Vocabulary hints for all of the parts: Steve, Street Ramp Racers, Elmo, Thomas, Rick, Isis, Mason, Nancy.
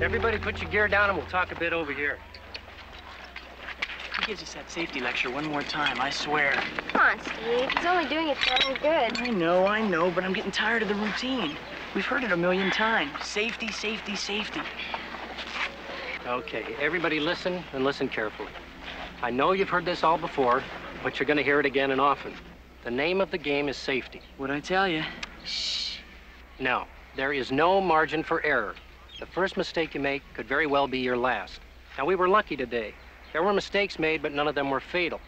Everybody put your gear down and we'll talk a bit over here. He gives us that safety lecture one more time, I swear. Come on, Steve. He's only doing it for our good. I know, but I'm getting tired of the routine. We've heard it a million times. Safety, safety, safety. Okay, everybody listen, and listen carefully. I know you've heard this all before, but you're going to hear it again and often. The name of the game is safety. What'd I tell you? Shh. Now, there is no margin for error. The first mistake you make could very well be your last. Now, we were lucky today. There were mistakes made, but none of them were fatal.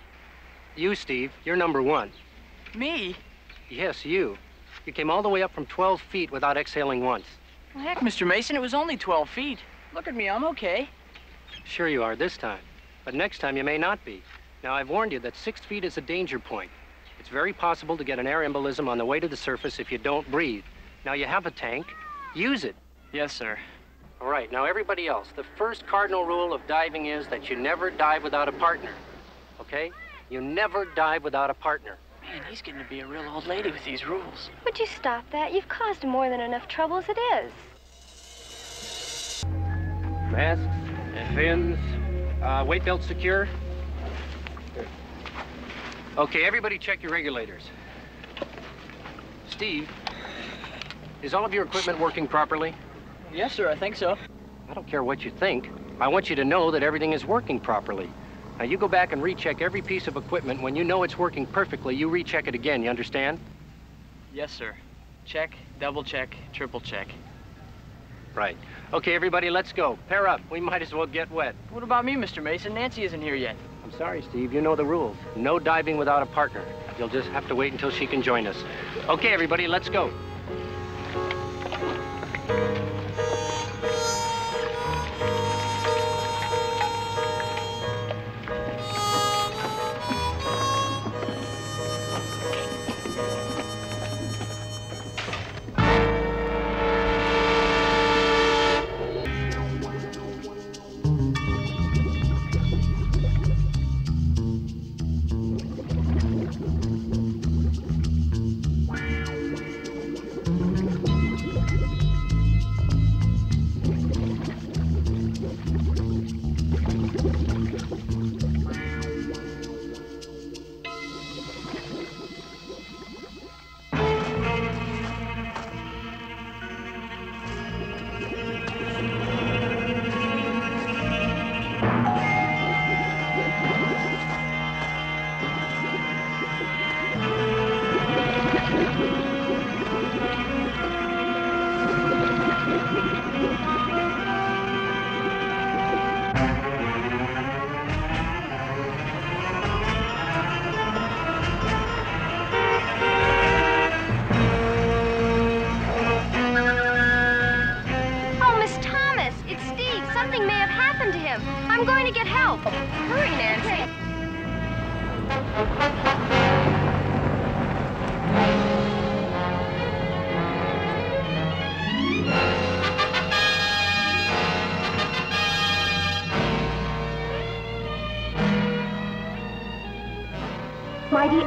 You, Steve, you're number one. Me? Yes, you. You came all the way up from 12 feet without exhaling once. Well, heck, Mr. Mason, it was only 12 feet. Look at me, I'm okay. Sure you are this time, but next time you may not be. Now, I've warned you that 6 feet is a danger point. It's very possible to get an air embolism on the way to the surface if you don't breathe. Now, you have a tank. Use it. Yes, sir. All right, now everybody else, the first cardinal rule of diving is that you never dive without a partner, okay? You never dive without a partner. Man, he's getting to be a real old lady with these rules. Would you stop that? You've caused more than enough trouble as it is. Masks and fins, weight belt secure. Okay, everybody check your regulators. Steve, is all of your equipment working properly? Yes, sir, I think so. I don't care what you think. I want you to know that everything is working properly. Now, you go back and recheck every piece of equipment. When you know it's working perfectly, you recheck it again, you understand? Yes, sir. Check, double check, triple check. Right. Okay, everybody, let's go. Pair up. We might as well get wet. What about me, Mr. Mason? Nancy isn't here yet. I'm sorry, Steve. You know the rules. No diving without a partner. You'll just have to wait until she can join us. Okay, everybody, let's go.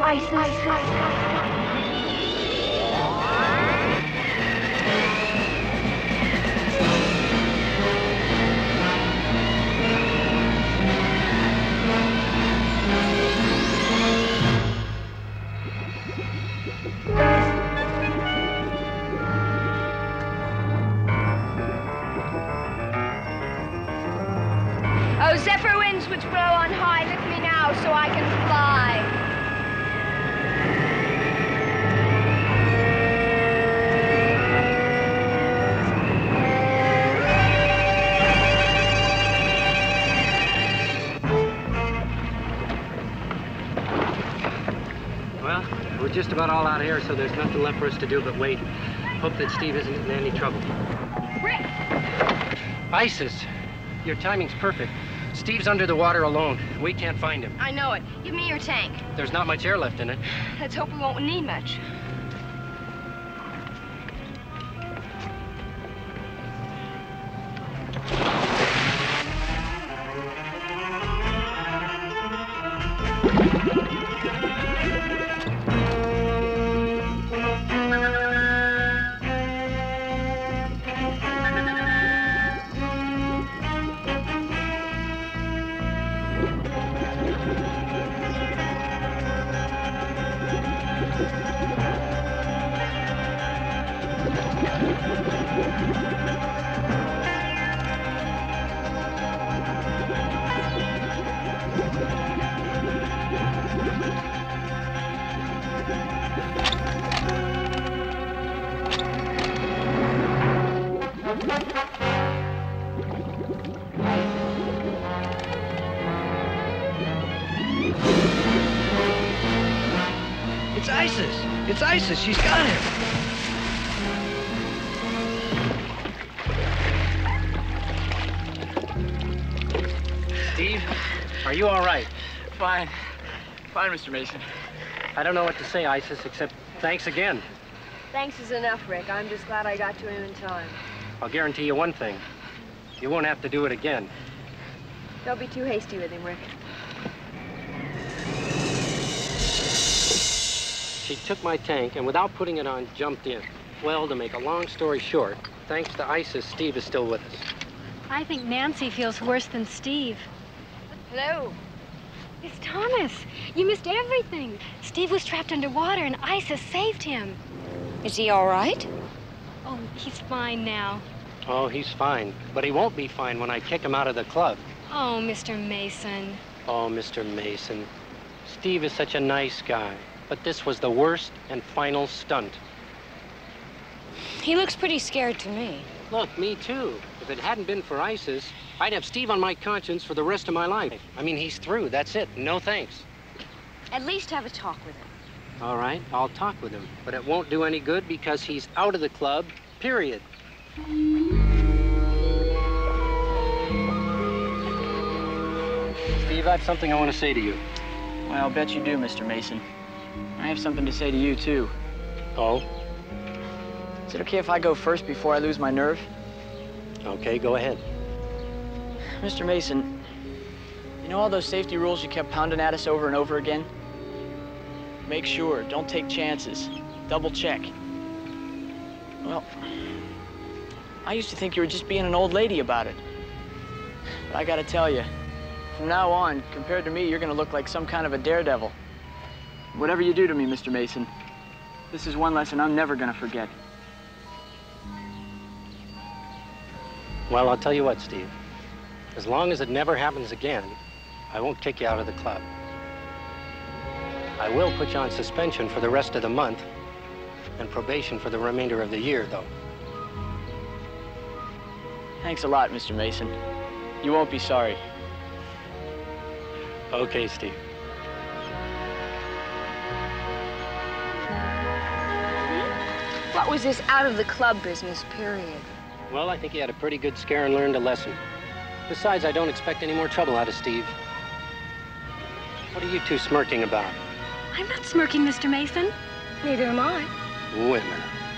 Isis. Just about all out here, so there's nothing left for us to do but wait. Hope that Steve isn't in any trouble. Rick! Isis, your timing's perfect. Steve's under the water alone. We can't find him. I know it. Give me your tank. There's not much air left in it. Let's hope we won't need much. It's Isis! It's Isis! She's got him! Steve, are you all right? Fine. Fine, Mr. Mason. I don't know what to say, Isis, except thanks again. Thanks is enough, Rick. I'm just glad I got to him in time. I'll guarantee you one thing. You won't have to do it again. Don't be too hasty with him, Rick. She took my tank and without putting it on, jumped in. Well, to make a long story short, thanks to Isis, Steve is still with us. I think Nancy feels worse than Steve. Hello. It's Thomas. You missed everything. Steve was trapped underwater and Isis saved him. Is he all right? Oh, he's fine now. Oh, he's fine. But he won't be fine when I kick him out of the club. Oh, Mr. Mason. Oh, Mr. Mason. Steve is such a nice guy. But this was the worst and final stunt. He looks pretty scared to me. Look, me too. If it hadn't been for Isis, I'd have Steve on my conscience for the rest of my life. I mean, he's through. That's it. No thanks. At least have a talk with him. All right, I'll talk with him. But it won't do any good because he's out of the club, period. Steve, I have something I want to say to you. Well, I'll bet you do, Mr. Mason. I have something to say to you, too. Oh? Is it okay if I go first before I lose my nerve? Okay, go ahead. Mr. Mason, you know all those safety rules you kept pounding at us over and over again? Make sure, don't take chances, double check. Well, I used to think you were just being an old lady about it. But I gotta tell you, from now on, compared to me, you're gonna look like some kind of a daredevil. Whatever you do to me, Mr. Mason, this is one lesson I'm never gonna forget. Well, I'll tell you what, Steve. As long as it never happens again, I won't kick you out of the club. I will put you on suspension for the rest of the month and probation for the remainder of the year, though. Thanks a lot, Mr. Mason. You won't be sorry. Okay, Steve. What was this out of the club business, period? Well, I think he had a pretty good scare and learned a lesson. Besides, I don't expect any more trouble out of Steve. What are you two smirking about? I'm not smirking, Mr. Mason. Neither am I. Wait a minute.